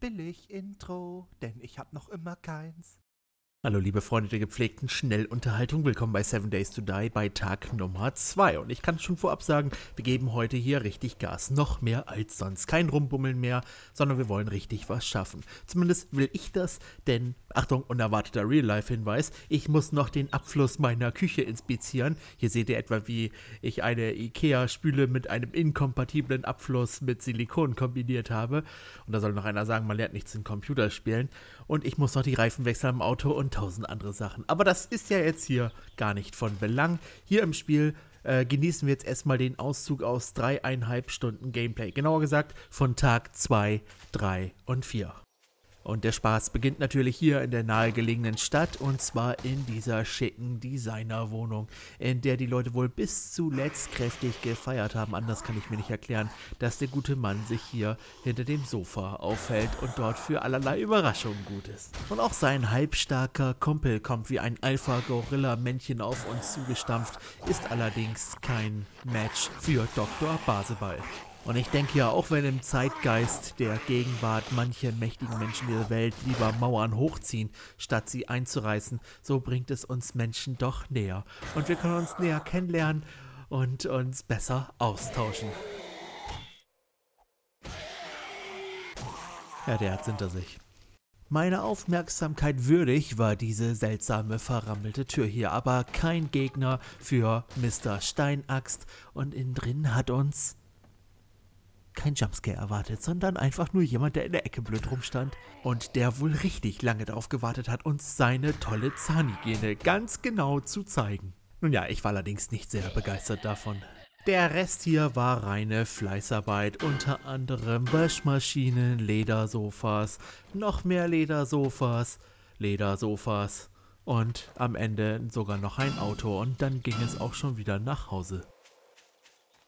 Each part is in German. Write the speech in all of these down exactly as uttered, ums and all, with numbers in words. Billig-Intro, denn ich hab noch immer keins. Hallo liebe Freunde der gepflegten Schnellunterhaltung, willkommen bei seven days to die bei Tag Nummer zwei. Und ich kann schon vorab sagen, wir geben heute hier richtig Gas, noch mehr als sonst. Kein Rumbummeln mehr, sondern wir wollen richtig was schaffen. Zumindest will ich das, denn, Achtung, unerwarteter Real-Life-Hinweis, ich muss noch den Abfluss meiner Küche inspizieren. Hier seht ihr etwa, wie ich eine Ikea-Spüle mit einem inkompatiblen Abfluss mit Silikon kombiniert habe. Und da soll noch einer sagen, man lernt nichts in Computerspielen. Und ich muss noch die Reifen wechseln am Auto und tausend andere Sachen. Aber das ist ja jetzt hier gar nicht von Belang. Hier im Spiel äh, genießen wir jetzt erstmal den Auszug aus dreieinhalb Stunden Gameplay. Genauer gesagt von Tag zwei, drei und vier. Und der Spaß beginnt natürlich hier in der nahegelegenen Stadt und zwar in dieser schicken Designerwohnung, in der die Leute wohl bis zuletzt kräftig gefeiert haben. Anders kann ich mir nicht erklären, dass der gute Mann sich hier hinter dem Sofa aufhält und dort für allerlei Überraschungen gut ist. Und auch sein halbstarker Kumpel kommt wie ein Alpha-Gorilla-Männchen auf uns zugestampft, ist allerdings kein Match für Doktor Baseball. Und ich denke ja, auch wenn im Zeitgeist der Gegenwart manche mächtigen Menschen dieser Welt lieber Mauern hochziehen, statt sie einzureißen, so bringt es uns Menschen doch näher. Und wir können uns näher kennenlernen und uns besser austauschen. Ja, der hat's hinter sich. Meiner Aufmerksamkeit würdig war diese seltsame verrammelte Tür hier, aber kein Gegner für Mister Steinaxt. Und innen drin hat uns kein Jumpscare erwartet, sondern einfach nur jemand, der in der Ecke blöd rumstand und der wohl richtig lange darauf gewartet hat, uns seine tolle Zahnhygiene ganz genau zu zeigen. Nun ja, ich war allerdings nicht sehr begeistert davon. Der Rest hier war reine Fleißarbeit, unter anderem Waschmaschinen, Ledersofas, noch mehr Ledersofas, Ledersofas und am Ende sogar noch ein Auto und dann ging es auch schon wieder nach Hause.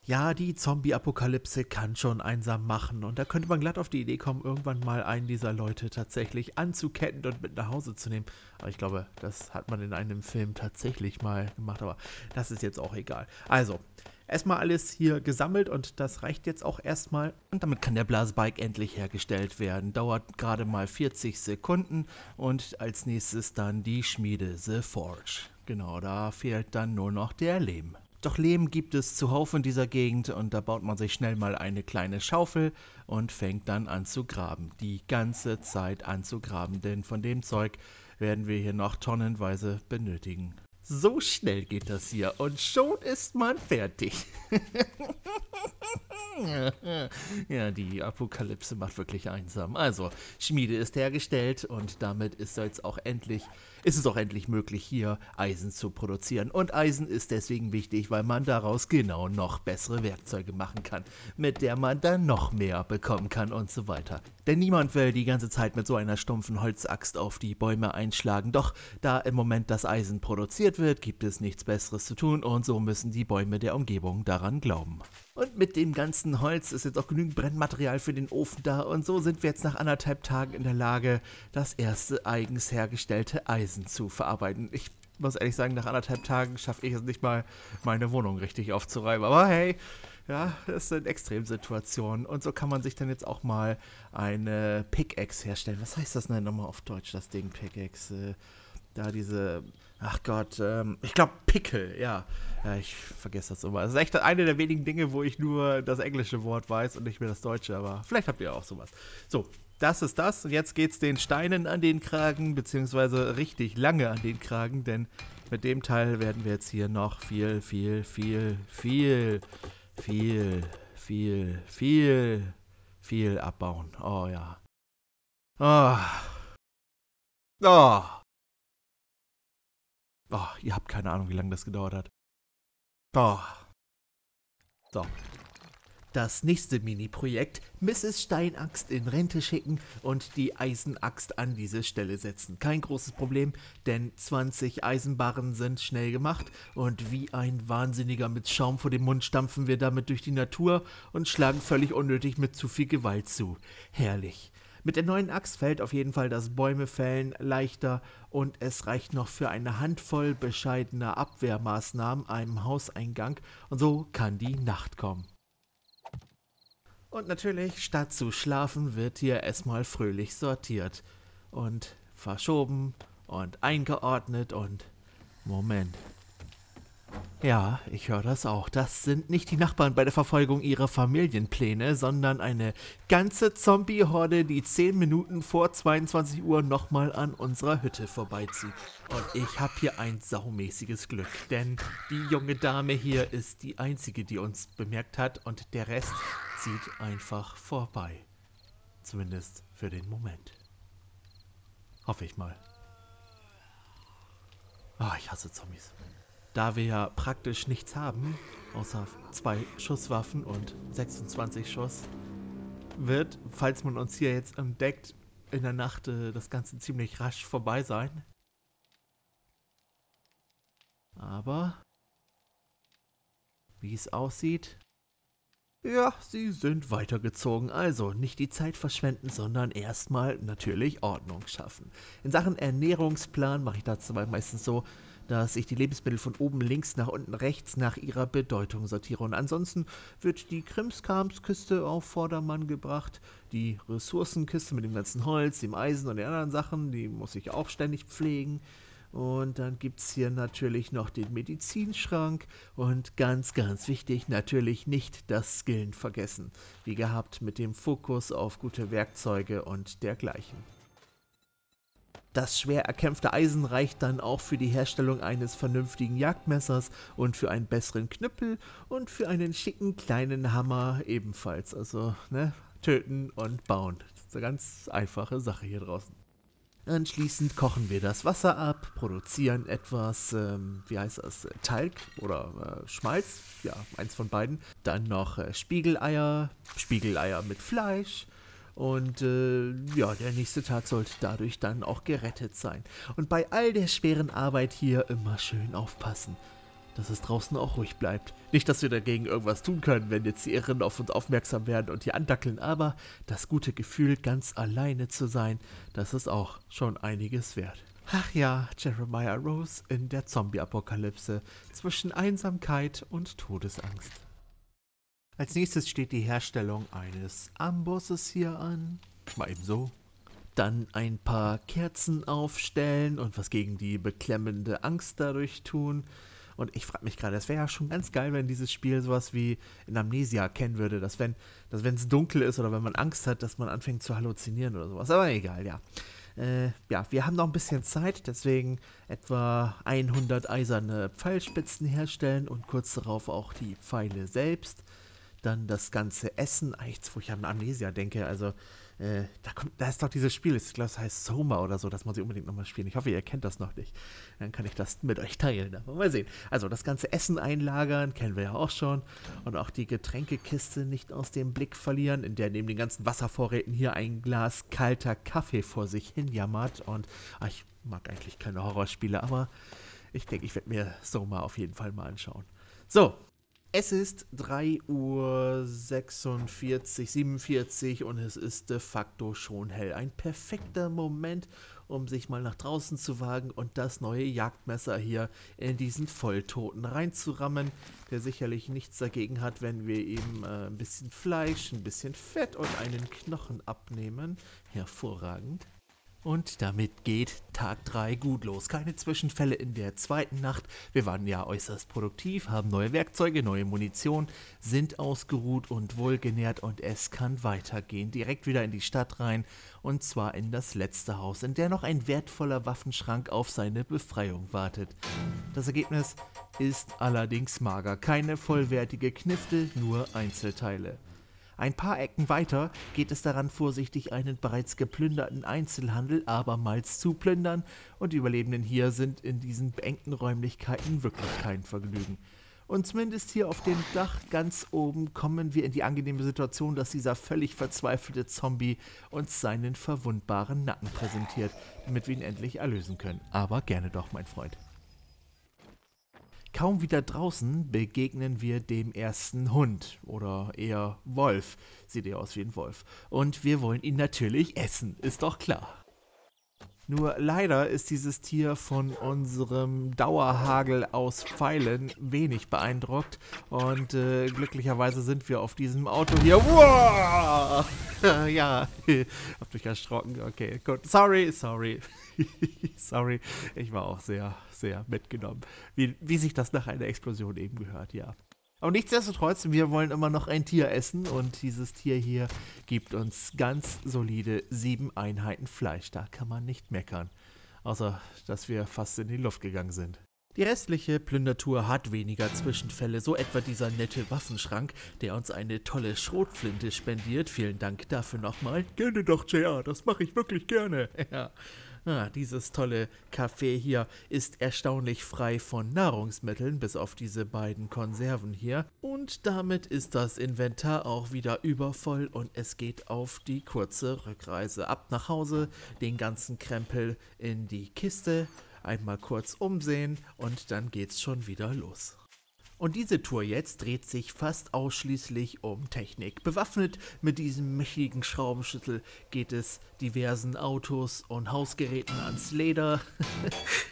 Ja, die Zombie-Apokalypse kann schon einsam machen und da könnte man glatt auf die Idee kommen, irgendwann mal einen dieser Leute tatsächlich anzuketten und mit nach Hause zu nehmen. Aber ich glaube, das hat man in einem Film tatsächlich mal gemacht, aber das ist jetzt auch egal. Also, erstmal alles hier gesammelt und das reicht jetzt auch erstmal. Und damit kann der Blasebike endlich hergestellt werden. Dauert gerade mal vierzig Sekunden und als nächstes dann die Schmiede, The Forge. Genau, da fehlt dann nur noch der Lehm. Doch Lehm gibt es zuhauf in dieser Gegend und da baut man sich schnell mal eine kleine Schaufel und fängt dann an zu graben. Die ganze Zeit an zu graben, denn von dem Zeug werden wir hier noch tonnenweise benötigen. So schnell geht das hier und schon ist man fertig. Ja, die Apokalypse macht wirklich einsam. Also, Schmiede ist hergestellt und damit ist jetzt auch endlich, ist es auch endlich möglich, hier Eisen zu produzieren. Und Eisen ist deswegen wichtig, weil man daraus genau noch bessere Werkzeuge machen kann, mit der man dann noch mehr bekommen kann und so weiter. Denn niemand will die ganze Zeit mit so einer stumpfen Holzaxt auf die Bäume einschlagen. Doch da im Moment das Eisen produziert wird, gibt es nichts Besseres zu tun und so müssen die Bäume der Umgebung daran glauben. Und mit dem ganzen Holz ist jetzt auch genügend Brennmaterial für den Ofen da und so sind wir jetzt nach anderthalb Tagen in der Lage, das erste eigens hergestellte Eisen zu verarbeiten. Ich muss ehrlich sagen, nach anderthalb Tagen schaffe ich es nicht mal, meine Wohnung richtig aufzuräumen, aber hey, ja, das sind Extremsituationen und so kann man sich dann jetzt auch mal eine Pickaxe herstellen. Was heißt das denn nochmal auf Deutsch, das Ding Pickaxe? Da diese, ach Gott, ähm, ich glaube Pickel, ja. ja. Ich vergesse das immer. Das ist echt eine der wenigen Dinge, wo ich nur das englische Wort weiß und nicht mehr das deutsche, aber vielleicht habt ihr auch sowas. So, das ist das und jetzt geht's den Steinen an den Kragen, beziehungsweise richtig lange an den Kragen, denn mit dem Teil werden wir jetzt hier noch viel, viel, viel, viel, viel, viel, viel, viel abbauen. Oh ja. Oh. Oh. Oh, ihr habt keine Ahnung, wie lange das gedauert hat. Oh. So. Das nächste Mini-Projekt, Misses Steinaxt in Rente schicken und die Eisenaxt an diese Stelle setzen. Kein großes Problem, denn zwanzig Eisenbarren sind schnell gemacht und wie ein Wahnsinniger mit Schaum vor dem Mund stampfen wir damit durch die Natur und schlagen völlig unnötig mit zu viel Gewalt zu. Herrlich. Mit der neuen Axt fällt auf jeden Fall das Bäume fällen leichter und es reicht noch für eine Handvoll bescheidener Abwehrmaßnahmen einem Hauseingang und so kann die Nacht kommen. Und natürlich, statt zu schlafen, wird hier erstmal fröhlich sortiert und verschoben und eingeordnet und... Moment. Ja, ich höre das auch. Das sind nicht die Nachbarn bei der Verfolgung ihrer Familienpläne, sondern eine ganze Zombie-Horde, die zehn Minuten vor zweiundzwanzig Uhr nochmal an unserer Hütte vorbeizieht. Und ich habe hier ein saumäßiges Glück, denn die junge Dame hier ist die einzige, die uns bemerkt hat und der Rest zieht einfach vorbei. Zumindest für den Moment. Hoffe ich mal. Ah, ich hasse Zombies. Da wir ja praktisch nichts haben, außer zwei Schusswaffen und sechsundzwanzig Schuss, wird, falls man uns hier jetzt entdeckt, in der Nacht äh, das Ganze ziemlich rasch vorbei sein. Aber, wie es aussieht, ja, sie sind weitergezogen. Also nicht die Zeit verschwenden, sondern erstmal natürlich Ordnung schaffen. In Sachen Ernährungsplan mache ich dazu meistens so, dass ich die Lebensmittel von oben links nach unten rechts nach ihrer Bedeutung sortiere. Und ansonsten wird die Krimskramskiste auf Vordermann gebracht. Die Ressourcenkiste mit dem ganzen Holz, dem Eisen und den anderen Sachen, die muss ich auch ständig pflegen. Und dann gibt es hier natürlich noch den Medizinschrank. Und ganz, ganz wichtig, natürlich nicht das Skillen vergessen. Wie gehabt, mit dem Fokus auf gute Werkzeuge und dergleichen. Das schwer erkämpfte Eisen reicht dann auch für die Herstellung eines vernünftigen Jagdmessers und für einen besseren Knüppel und für einen schicken kleinen Hammer ebenfalls. Also, ne, töten und bauen. Das ist eine ganz einfache Sache hier draußen. Anschließend kochen wir das Wasser ab, produzieren etwas, ähm, wie heißt das, Talg oder äh, Schmalz, ja, eins von beiden. Dann noch äh, Spiegeleier, Spiegeleier mit Fleisch. Und äh, ja, der nächste Tag sollte dadurch dann auch gerettet sein. Und bei all der schweren Arbeit hier immer schön aufpassen, dass es draußen auch ruhig bleibt. Nicht, dass wir dagegen irgendwas tun können, wenn jetzt die Irren auf uns aufmerksam werden und hier andackeln, aber das gute Gefühl, ganz alleine zu sein, das ist auch schon einiges wert. Ach ja, Jeremiah Rose in der Zombie-Apokalypse zwischen Einsamkeit und Todesangst. Als nächstes steht die Herstellung eines Ambosses hier an, mal eben so. Dann ein paar Kerzen aufstellen und was gegen die beklemmende Angst dadurch tun. Und ich frage mich gerade, das wäre ja schon ganz geil, wenn dieses Spiel sowas wie in Amnesia kennen würde, dass wenn dass wenn es dunkel ist oder wenn man Angst hat, dass man anfängt zu halluzinieren oder sowas. Aber egal, ja. Äh, ja, wir haben noch ein bisschen Zeit, deswegen etwa hundert eiserne Pfeilspitzen herstellen und kurz darauf auch die Pfeile selbst. Dann das ganze Essen, eigentlich, wo ich an Amnesia denke, also äh, da, kommt, da ist doch dieses Spiel, ich glaube, es heißt Soma oder so, dass man sie unbedingt nochmal spielen. Ich hoffe, ihr kennt das noch nicht. Dann kann ich das mit euch teilen, aber mal sehen. Also das ganze Essen einlagern, kennen wir ja auch schon. Und auch die Getränkekiste nicht aus dem Blick verlieren, in der neben den ganzen Wasservorräten hier ein Glas kalter Kaffee vor sich hin jammert. Und ach, ich mag eigentlich keine Horrorspiele, aber ich denke, ich werde mir Soma auf jeden Fall mal anschauen. So. Es ist drei Uhr sechsundvierzig, siebenundvierzig und es ist de facto schon hell. Ein perfekter Moment, um sich mal nach draußen zu wagen und das neue Jagdmesser hier in diesen Volltoten reinzurammen, der sicherlich nichts dagegen hat, wenn wir ihm äh, ein bisschen Fleisch, ein bisschen Fett und einen Knochen abnehmen. Hervorragend. Und damit geht Tag drei gut los. Keine Zwischenfälle in der zweiten Nacht. Wir waren ja äußerst produktiv, haben neue Werkzeuge, neue Munition, sind ausgeruht und wohlgenährt und es kann weitergehen. Direkt wieder in die Stadt rein und zwar in das letzte Haus, in der noch ein wertvoller Waffenschrank auf seine Befreiung wartet. Das Ergebnis ist allerdings mager. Keine vollwertige Knifte, nur Einzelteile. Ein paar Ecken weiter geht es daran, vorsichtig einen bereits geplünderten Einzelhandel abermals zu plündern und die Überlebenden hier sind in diesen beengten Räumlichkeiten wirklich kein Vergnügen. Und zumindest hier auf dem Dach ganz oben kommen wir in die angenehme Situation, dass dieser völlig verzweifelte Zombie uns seinen verwundbaren Nacken präsentiert, damit wir ihn endlich erlösen können. Aber gerne doch, mein Freund. Kaum wieder draußen begegnen wir dem ersten Hund oder eher Wolf, sieht er aus wie ein Wolf. Und wir wollen ihn natürlich essen, ist doch klar. Nur leider ist dieses Tier von unserem Dauerhagel aus Pfeilen wenig beeindruckt. Und äh, glücklicherweise sind wir auf diesem Auto hier. Wow! Ja, habt euch erschrocken. Okay, gut. Sorry, sorry. Sorry, ich war auch sehr, sehr mitgenommen. Wie, wie sich das nach einer Explosion eben gehört, ja. Aber nichtsdestotrotz, wir wollen immer noch ein Tier essen und dieses Tier hier gibt uns ganz solide sieben Einheiten Fleisch. Da kann man nicht meckern, außer dass wir fast in die Luft gegangen sind. Die restliche Plündertour hat weniger Zwischenfälle, so etwa dieser nette Waffenschrank, der uns eine tolle Schrotflinte spendiert. Vielen Dank dafür nochmal. Gerne doch, J R, das mache ich wirklich gerne. Ja. Ah, dieses tolle Café hier ist erstaunlich frei von Nahrungsmitteln, bis auf diese beiden Konserven hier. Und damit ist das Inventar auch wieder übervoll und es geht auf die kurze Rückreise. Ab nach Hause, den ganzen Krempel in die Kiste, einmal kurz umsehen und dann geht's schon wieder los. Und diese Tour jetzt dreht sich fast ausschließlich um Technik. Bewaffnet mit diesem mächtigen Schraubenschlüssel geht es diversen Autos und Hausgeräten ans Leder.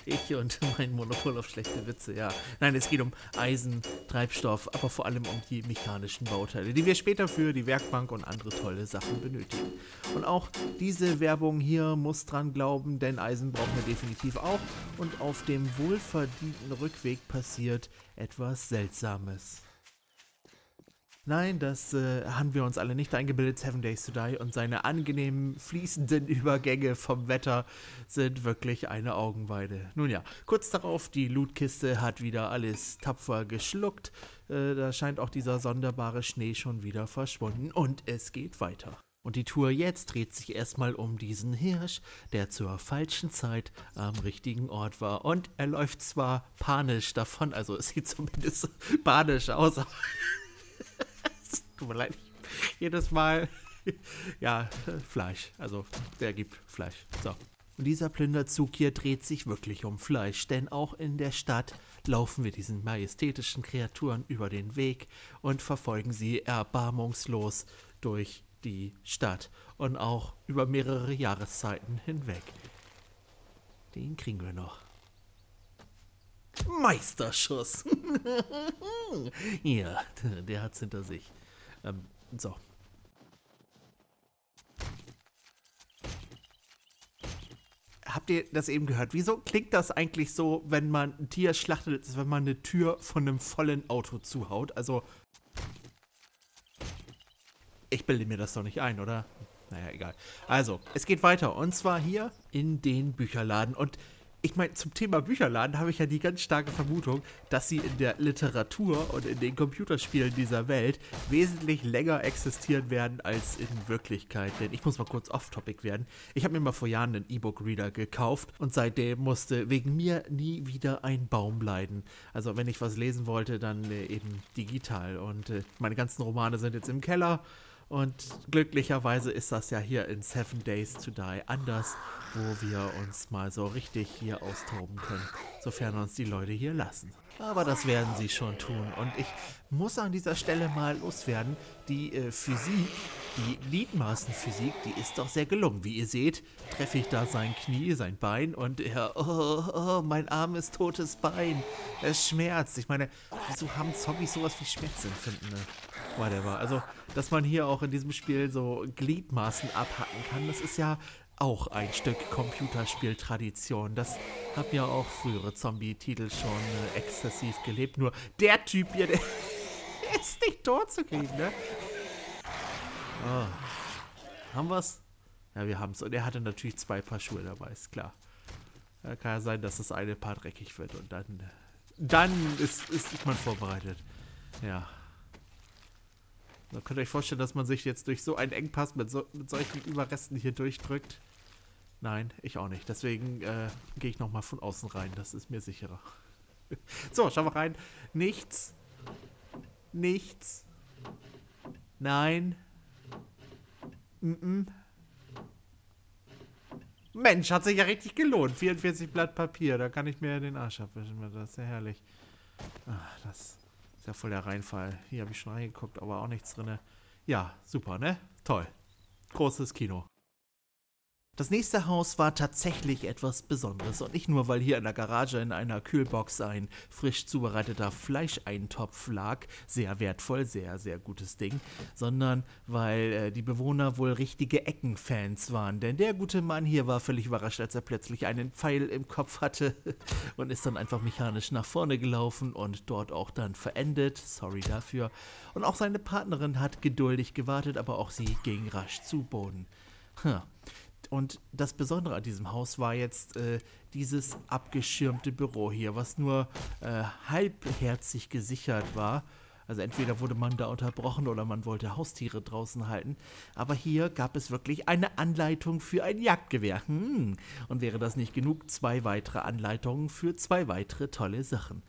Ich und mein Monopol auf schlechte Witze, ja. Nein, es geht um Eisen, Treibstoff, aber vor allem um die mechanischen Bauteile, die wir später für die Werkbank und andere tolle Sachen benötigen. Und auch diese Werbung hier muss dran glauben, denn Eisen brauchen wir definitiv auch. Und auf dem wohlverdienten Rückweg passiert etwas Seltsames. Nein, das äh, haben wir uns alle nicht eingebildet. Seven Days to Die und seine angenehmen, fließenden Übergänge vom Wetter sind wirklich eine Augenweide. Nun ja, kurz darauf, die Lootkiste hat wieder alles tapfer geschluckt. Äh, da scheint auch dieser sonderbare Schnee schon wieder verschwunden und es geht weiter. Und die Tour jetzt dreht sich erstmal um diesen Hirsch, der zur falschen Zeit am richtigen Ort war. Und er läuft zwar panisch davon, also es sieht zumindest panisch aus. Es tut mir leid, jedes Mal, ja, Fleisch, also der gibt Fleisch. So. Und dieser Plünderzug hier dreht sich wirklich um Fleisch, denn auch in der Stadt laufen wir diesen majestätischen Kreaturen über den Weg und verfolgen sie erbarmungslos durch die Stadt und auch über mehrere Jahreszeiten hinweg. Den kriegen wir noch. Meisterschuss! Ja, der hat's hinter sich. Ähm, so. Habt ihr das eben gehört? Wieso klingt das eigentlich so, wenn man ein Tier schlachtet, als wenn man eine Tür von einem vollen Auto zuhaut? Also... ich bilde mir das doch nicht ein, oder? Naja, egal. Also, es geht weiter. Und zwar hier in den Bücherladen. Und ich meine, zum Thema Bücherladen habe ich ja die ganz starke Vermutung, dass sie in der Literatur und in den Computerspielen dieser Welt wesentlich länger existieren werden als in Wirklichkeit. Denn ich muss mal kurz off-topic werden. Ich habe mir mal vor Jahren einen E-Book-Reader gekauft und seitdem musste wegen mir nie wieder ein Baum leiden. Also wenn ich was lesen wollte, dann äh, eben digital. Und äh, meine ganzen Romane sind jetzt im Keller. Und glücklicherweise ist das ja hier in Seven Days to Die anders, wo wir uns mal so richtig hier austoben können, sofern uns die Leute hier lassen. Aber das werden sie schon tun und ich muss an dieser Stelle mal loswerden, die äh, Physik, die Gliedmaßenphysik, die ist doch sehr gelungen. Wie ihr seht, treffe ich da sein Knie, sein Bein und er, oh, oh, mein armes, totes Bein, es schmerzt. Ich meine, wieso haben Zombies sowas wie Schmerzempfinden, ne? Whatever. Also, dass man hier auch in diesem Spiel so Gliedmaßen abhacken kann, das ist ja auch ein Stück Computerspieltradition. Das haben ja auch frühere Zombie-Titel schon äh, exzessiv gelebt. Nur der Typ hier, der ist nicht tot zu kriegen, ne? Oh. Haben wir's? Ja, wir haben's. Und er hatte natürlich zwei Paar Schuhe dabei, ist klar. Da kann ja sein, dass das eine Paar dreckig wird und dann, dann ist, ist man vorbereitet. Ja. Da könnt ihr euch vorstellen, dass man sich jetzt durch so einen Engpass mit, so, mit solchen Überresten hier durchdrückt. Nein, ich auch nicht. Deswegen äh, gehe ich nochmal von außen rein. Das ist mir sicherer. So, schauen wir rein. Nichts. Nichts. Nein. Mm-mm. Mensch, hat sich ja richtig gelohnt. vierundvierzig Blatt Papier. Da kann ich mir den Arsch abwischen. Das ist ja herrlich. Ach, das... ja, voll der Reinfall. Hier habe ich schon reingeguckt, aber auch nichts drin. Ja, super, ne? Toll. Großes Kino. Das nächste Haus war tatsächlich etwas Besonderes und nicht nur, weil hier in der Garage in einer Kühlbox ein frisch zubereiteter Fleischeintopf lag, sehr wertvoll, sehr, sehr gutes Ding, sondern weil äh, die Bewohner wohl richtige Eckenfans waren, denn der gute Mann hier war völlig überrascht, als er plötzlich einen Pfeil im Kopf hatte und ist dann einfach mechanisch nach vorne gelaufen und dort auch dann verendet, sorry dafür, und auch seine Partnerin hat geduldig gewartet, aber auch sie ging rasch zu Boden. Hm. Und das Besondere an diesem Haus war jetzt äh, dieses abgeschirmte Büro hier, was nur äh, halbherzig gesichert war. Also entweder wurde man da unterbrochen oder man wollte Haustiere draußen halten. Aber hier gab es wirklich eine Anleitung für ein Jagdgewehr. Hm. Und wäre das nicht genug, zwei weitere Anleitungen für zwei weitere tolle Sachen.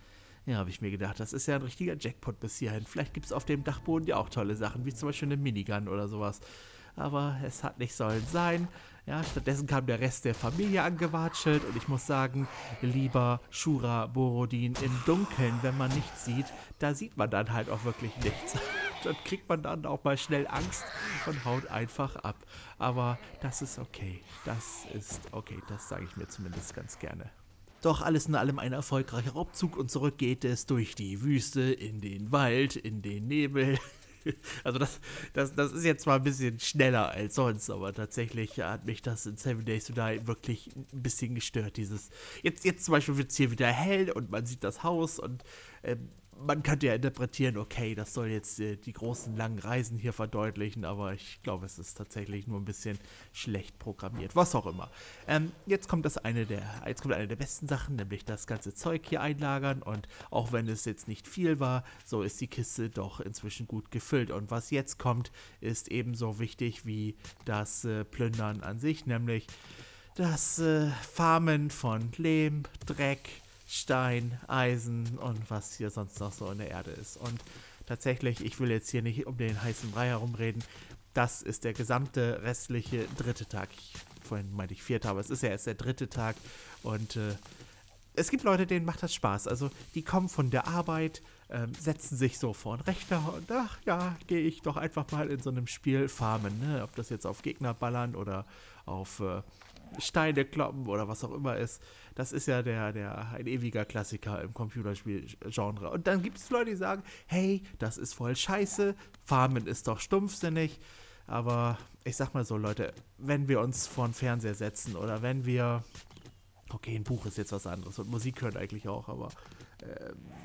Ja, habe ich mir gedacht, das ist ja ein richtiger Jackpot bis hierhin. Vielleicht gibt es auf dem Dachboden ja auch tolle Sachen, wie zum Beispiel eine Minigun oder sowas. Aber es hat nicht sollen sein. Ja, stattdessen kam der Rest der Familie angewatschelt und ich muss sagen, lieber Shura Borodin, im Dunkeln, wenn man nichts sieht, da sieht man dann halt auch wirklich nichts. Dann kriegt man dann auch mal schnell Angst und haut einfach ab. Aber das ist okay. Das ist okay. Das sage ich mir zumindest ganz gerne. Doch alles in allem ein erfolgreicher Raubzug und zurück geht es durch die Wüste, in den Wald, in den Nebel. Also das, das, das ist jetzt mal ein bisschen schneller als sonst, aber tatsächlich hat mich das in seven days to die wirklich ein bisschen gestört. Dieses jetzt, jetzt zum Beispiel wird es hier wieder hell und man sieht das Haus und äh, man könnte ja interpretieren, okay, das soll jetzt äh, die großen langen Reisen hier verdeutlichen, aber ich glaube, es ist tatsächlich nur ein bisschen schlecht programmiert, was auch immer. Ähm, jetzt kommt das eine der, jetzt kommt eine der besten Sachen, nämlich das ganze Zeug hier einlagern, und auch wenn es jetzt nicht viel war, so ist die Kiste doch inzwischen gut gefüllt. Und was jetzt kommt, ist ebenso wichtig wie das äh, Plündern an sich, nämlich das äh, Farmen von Lehm, Dreck, Stein, Eisen und was hier sonst noch so in der Erde ist. Und tatsächlich, ich will jetzt hier nicht um den heißen Brei herumreden, das ist der gesamte restliche dritte Tag. Ich, vorhin meinte ich vierte, aber es ist ja erst der dritte Tag. Und äh, es gibt Leute, denen macht das Spaß. Also die kommen von der Arbeit, ähm, setzen sich so vor den Rechner und ach ja, gehe ich doch einfach mal in so einem Spiel farmen. Ne? Ob das jetzt auf Gegner ballern oder auf Äh, Steine kloppen oder was auch immer ist. Das ist ja der, der, ein ewiger Klassiker im Computerspielgenre. Und dann gibt es Leute, die sagen, hey, das ist voll scheiße, Farmen ist doch stumpfsinnig. Aber ich sag mal so, Leute, wenn wir uns vor den Fernseher setzen oder wenn wir, okay, ein Buch ist jetzt was anderes und Musik hören eigentlich auch, aber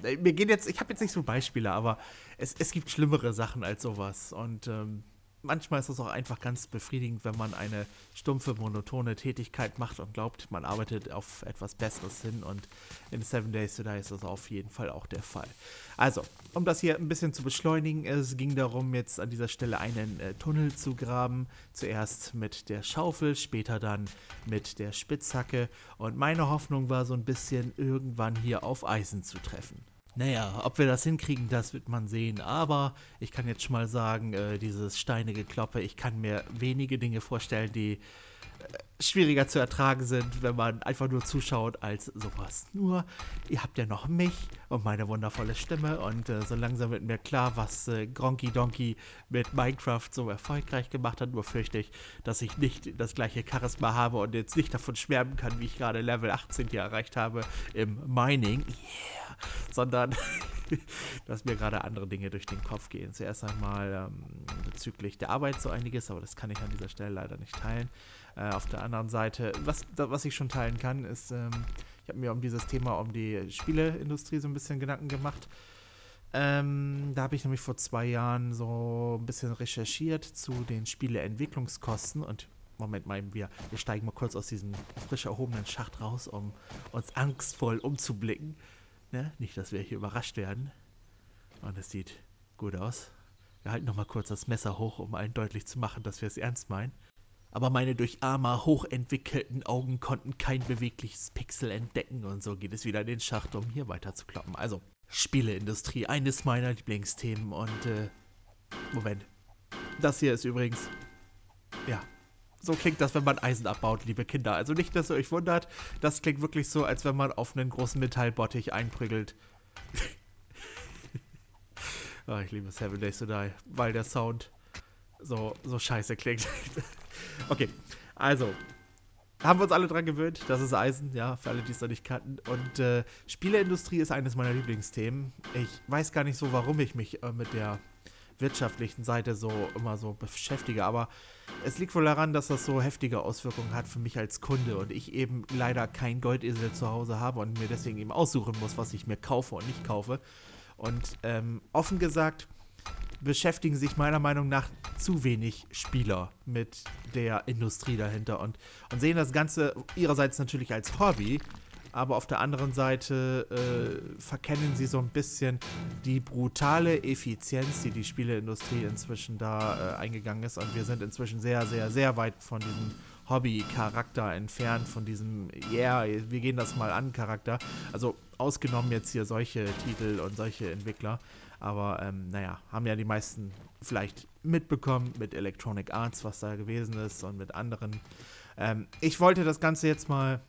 äh, mir gehen jetzt, ich habe jetzt nicht so Beispiele, aber es, es gibt schlimmere Sachen als sowas. Und ähm, manchmal ist es auch einfach ganz befriedigend, wenn man eine stumpfe, monotone Tätigkeit macht und glaubt, man arbeitet auf etwas Besseres hin, und in seven days to die ist das auf jeden Fall auch der Fall. Also, um das hier ein bisschen zu beschleunigen, es ging darum, jetzt an dieser Stelle einen äh, Tunnel zu graben. Zuerst mit der Schaufel, später dann mit der Spitzhacke, und meine Hoffnung war so ein bisschen, irgendwann hier auf Eisen zu treffen. Naja, ob wir das hinkriegen, das wird man sehen, aber ich kann jetzt schon mal sagen, äh, dieses steinige Kloppe, ich kann mir wenige Dinge vorstellen, die äh, schwieriger zu ertragen sind, wenn man einfach nur zuschaut, als sowas. Nur, ihr habt ja noch mich und meine wundervolle Stimme, und äh, so langsam wird mir klar, was äh, Gronky Donkey mit Minecraft so erfolgreich gemacht hat. Nur fürchte ich, dass ich nicht das gleiche Charisma habe und jetzt nicht davon schwärmen kann, wie ich gerade Level achtzehn hier erreicht habe im Mining. Yeah. Sondern, dass mir gerade andere Dinge durch den Kopf gehen. Zuerst einmal ähm, bezüglich der Arbeit so einiges, aber das kann ich an dieser Stelle leider nicht teilen. Äh, auf der anderen Seite, was, was ich schon teilen kann, ist, ähm, ich habe mir um dieses Thema, um die Spieleindustrie so ein bisschen Gedanken gemacht. Ähm, da habe ich nämlich vor zwei Jahren so ein bisschen recherchiert zu den Spieleentwicklungskosten und Moment mal, wir, wir steigen mal kurz aus diesem frisch erhobenen Schacht raus, um uns angstvoll umzublicken. Ne? Nicht, dass wir hier überrascht werden. Und es sieht gut aus. Wir halten nochmal kurz das Messer hoch, um allen deutlich zu machen, dass wir es ernst meinen. Aber meine durch Arma hochentwickelten Augen konnten kein bewegliches Pixel entdecken. Und so geht es wieder in den Schacht, um hier weiter zu kloppen. Also, Spieleindustrie, eines meiner Lieblingsthemen. Und, äh, Moment. Das hier ist übrigens, ja, so klingt das, wenn man Eisen abbaut, liebe Kinder. Also nicht, dass ihr euch wundert. Das klingt wirklich so, als wenn man auf einen großen Metallbottich einprügelt. Oh, ich liebe seven days to die, weil der Sound so, so scheiße klingt. Okay, also haben wir uns alle dran gewöhnt. Das ist Eisen, ja, für alle, die es noch nicht kannten. Und äh, Spieleindustrie ist eines meiner Lieblingsthemen. Ich weiß gar nicht so, warum ich mich äh, mit der wirtschaftlichen Seite so immer so beschäftige, aber es liegt wohl daran, dass das so heftige Auswirkungen hat für mich als Kunde und ich eben leider kein Goldesel zu Hause habe und mir deswegen eben aussuchen muss, was ich mir kaufe und nicht kaufe. Und ähm, offen gesagt beschäftigen sich meiner Meinung nach zu wenig Spieler mit der Industrie dahinter und, und sehen das Ganze ihrerseits natürlich als Hobby, aber auf der anderen Seite äh, verkennen sie so ein bisschen die brutale Effizienz, die die Spieleindustrie inzwischen da äh, eingegangen ist. Und wir sind inzwischen sehr, sehr, sehr weit von diesem Hobby-Charakter entfernt, von diesem, yeah, wir gehen das mal an, Charakter. Also ausgenommen jetzt hier solche Titel und solche Entwickler. Aber ähm, naja, haben ja die meisten vielleicht mitbekommen mit Electronic Arts, was da gewesen ist und mit anderen. Ähm, ich wollte das Ganze jetzt mal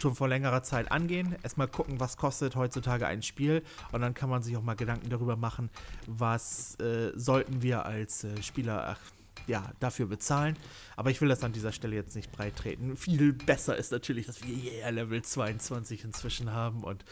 schon vor längerer Zeit angehen. Erstmal gucken, was kostet heutzutage ein Spiel und dann kann man sich auch mal Gedanken darüber machen, was äh, sollten wir als äh, Spieler ach, ja, dafür bezahlen. Aber ich will das an dieser Stelle jetzt nicht breit treten. Viel besser ist natürlich, dass wir yeah, Level zweiundzwanzig inzwischen haben und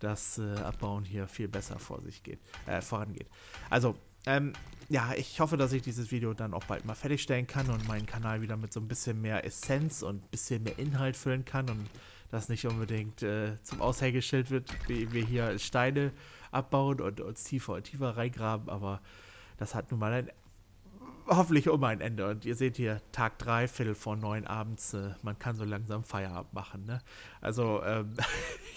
das äh, Abbauen hier viel besser vor sich geht, äh, vorangeht. Also, ähm, ja, ich hoffe, dass ich dieses Video dann auch bald mal fertigstellen kann und meinen Kanal wieder mit so ein bisschen mehr Essenz und ein bisschen mehr Inhalt füllen kann und das nicht unbedingt äh, zum Aushängeschild wird, wie wir hier Steine abbauen und uns tiefer und tiefer reingraben, aber das hat nun mal ein, hoffentlich um ein Ende. Und ihr seht hier, Tag drei, Viertel vor neun abends, äh, man kann so langsam Feierabend machen, ne? Also, ähm,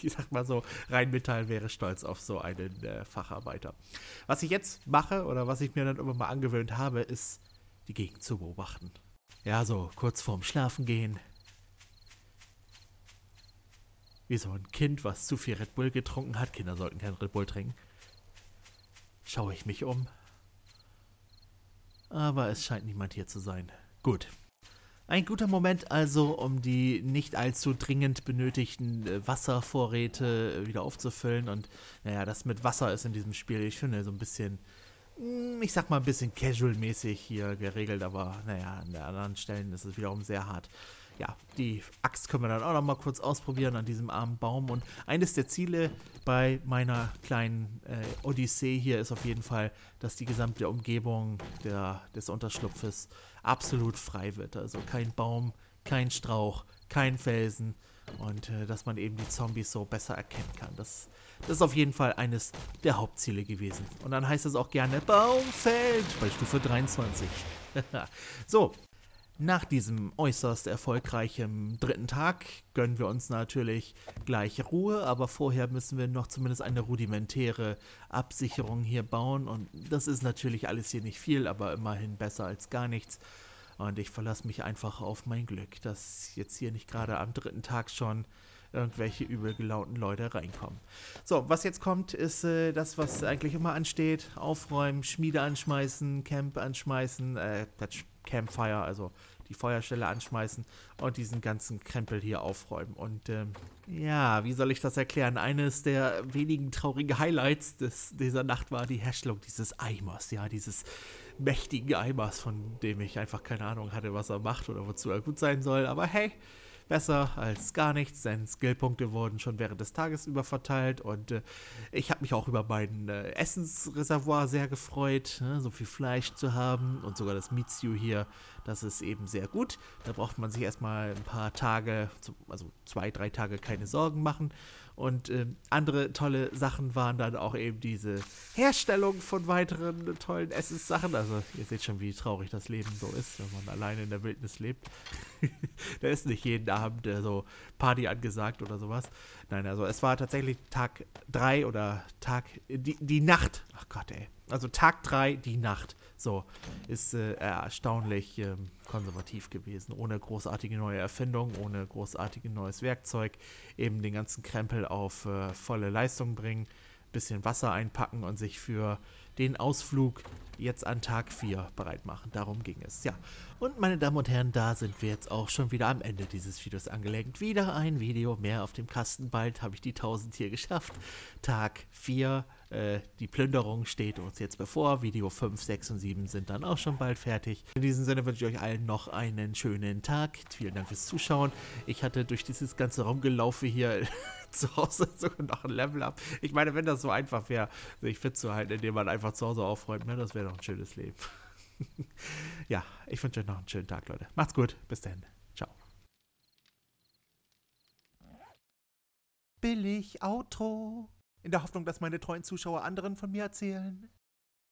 ich sag mal so, Rheinmetall wäre stolz auf so einen äh, Facharbeiter. Was ich jetzt mache, oder was ich mir dann immer mal angewöhnt habe, ist, die Gegend zu beobachten. Ja, so kurz vorm Schlafen gehen. Wie so ein Kind, was zu viel Red Bull getrunken hat. Kinder sollten kein Red Bull trinken. Schaue ich mich um. Aber es scheint niemand hier zu sein. Gut. Ein guter Moment also, um die nicht allzu dringend benötigten Wasservorräte wieder aufzufüllen. Und naja, das mit Wasser ist in diesem Spiel, ich finde, so ein bisschen, ich sag mal ein bisschen casual-mäßig hier geregelt. Aber naja, an anderen Stellen ist es wiederum sehr hart. Ja, die Axt können wir dann auch noch mal kurz ausprobieren an diesem armen Baum. Und eines der Ziele bei meiner kleinen äh, Odyssee hier ist auf jeden Fall, dass die gesamte Umgebung der, des Unterschlupfes absolut frei wird. Also kein Baum, kein Strauch, kein Felsen und äh, dass man eben die Zombies so besser erkennen kann. Das, das ist auf jeden Fall eines der Hauptziele gewesen. Und dann heißt es auch gerne, Baum fällt bei Stufe dreiundzwanzig. So. Nach diesem äußerst erfolgreichen dritten Tag gönnen wir uns natürlich gleich Ruhe, aber vorher müssen wir noch zumindest eine rudimentäre Absicherung hier bauen und das ist natürlich alles hier nicht viel, aber immerhin besser als gar nichts und ich verlasse mich einfach auf mein Glück, dass jetzt hier nicht gerade am dritten Tag schon irgendwelche übel gelaunten Leute reinkommen. So, was jetzt kommt, ist äh, das, was eigentlich immer ansteht. Aufräumen, Schmiede anschmeißen, Camp anschmeißen, äh, Campfire, also die Feuerstelle anschmeißen und diesen ganzen Krempel hier aufräumen. Und ähm, ja, wie soll ich das erklären? Eines der wenigen traurigen Highlights des, dieser Nacht war die Herstellung dieses Eimers, ja, dieses mächtigen Eimers, von dem ich einfach keine Ahnung hatte, was er macht oder wozu er gut sein soll, aber hey, besser als gar nichts, denn Skillpunkte wurden schon während des Tages überverteilt und äh, ich habe mich auch über mein äh, Essensreservoir sehr gefreut, ne, so viel Fleisch zu haben und sogar das Mitsu hier, das ist eben sehr gut. Da braucht man sich erstmal ein paar Tage, also zwei, drei Tage keine Sorgen machen und äh, andere tolle Sachen waren dann auch eben diese Herstellung von weiteren äh, tollen Essenssachen. Also ihr seht schon, wie traurig das Leben so ist, wenn man alleine in der Wildnis lebt. Da ist nicht jeden Abend äh, so Party angesagt oder sowas. Nein, also es war tatsächlich Tag drei oder Tag, die, die Nacht, ach Gott ey, also Tag drei, die Nacht, so, ist äh, erstaunlich äh, konservativ gewesen, ohne großartige neue Erfindung, ohne großartiges neues Werkzeug, eben den ganzen Krempel auf äh, volle Leistung bringen, bisschen Wasser einpacken und sich für den Ausflug jetzt an Tag vier bereit machen. Darum ging es, ja. Und meine Damen und Herren, da sind wir jetzt auch schon wieder am Ende dieses Videos angelangt. Wieder ein Video mehr auf dem Kasten. Bald habe ich die tausend hier geschafft. Tag vier Äh, die Plünderung steht uns jetzt bevor. Video fünf, sechs und sieben sind dann auch schon bald fertig. In diesem Sinne wünsche ich euch allen noch einen schönen Tag. Vielen Dank fürs Zuschauen. Ich hatte durch dieses ganze Raumgelaufe hier zu Hause sogar noch ein Level-Up. Ich meine, wenn das so einfach wäre, sich fit zu halten, indem man einfach zu Hause aufräumt, ne, das wäre doch ein schönes Leben. Ja, ich wünsche euch noch einen schönen Tag, Leute. Macht's gut, bis dann. Ciao. Billig Outro. In der Hoffnung, dass meine treuen Zuschauer anderen von mir erzählen.